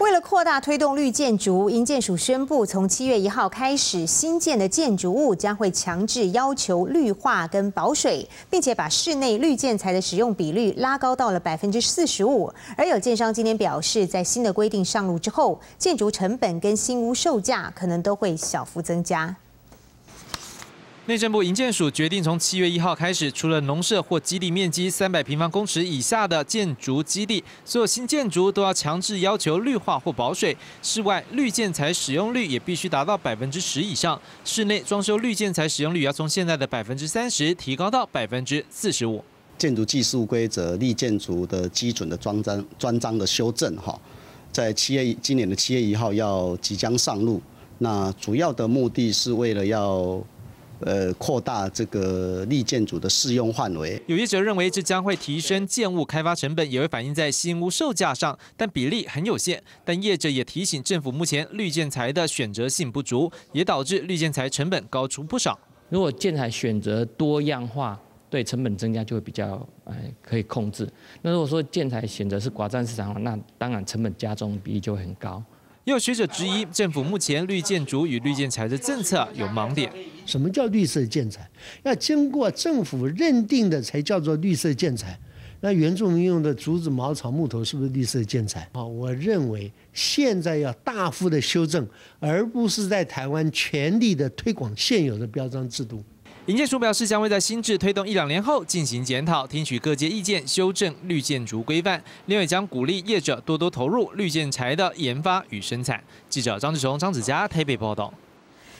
为了扩大推动绿建筑，营建署宣布，从7月1号开始，新建的建筑物将会强制要求绿化跟保水，并且把室内绿建材的使用比率拉高到了45%。而有建商今天表示，在新的规定上路之后，建筑成本跟新屋售价可能都会小幅增加。 内政部营建署决定，从7月1号开始，除了农舍或基地面积300平方公尺以下的建筑基地，所有新建筑都要强制要求绿化或保水；室外绿建材使用率也必须达到10%以上；室内装修绿建材使用率要从现在的30%提高到45%。建筑技术规则、绿建筑的基准的专章的修正，在今年的7月1号要即将上路。那主要的目的是为了要。 扩大这个绿建筑的适用范围。有业者认为，这将会提升建物开发成本，也会反映在新屋售价上，但比例很有限。但业者也提醒政府，目前绿建材的选择性不足，也导致绿建材成本高出不少。如果建材选择多样化，对成本增加就会比较可以控制。那如果说建材选择是寡占市场，那当然成本加重比例就会很高。 也有学者质疑，政府目前绿建筑与绿建材的政策有盲点。什么叫绿色建材？要经过政府认定的才叫做绿色建材。那原住民用的竹子、茅草、木头是不是绿色建材？我认为现在要大幅的修正，而不是在台湾全力的推广现有的标章制度。 营建署表示，将会在新制推动1-2年后进行检讨，听取各界意见，修正绿建筑规范。另外，将鼓励业者多多投入绿建材的研发与生产。记者张志雄、张子佳台北报道。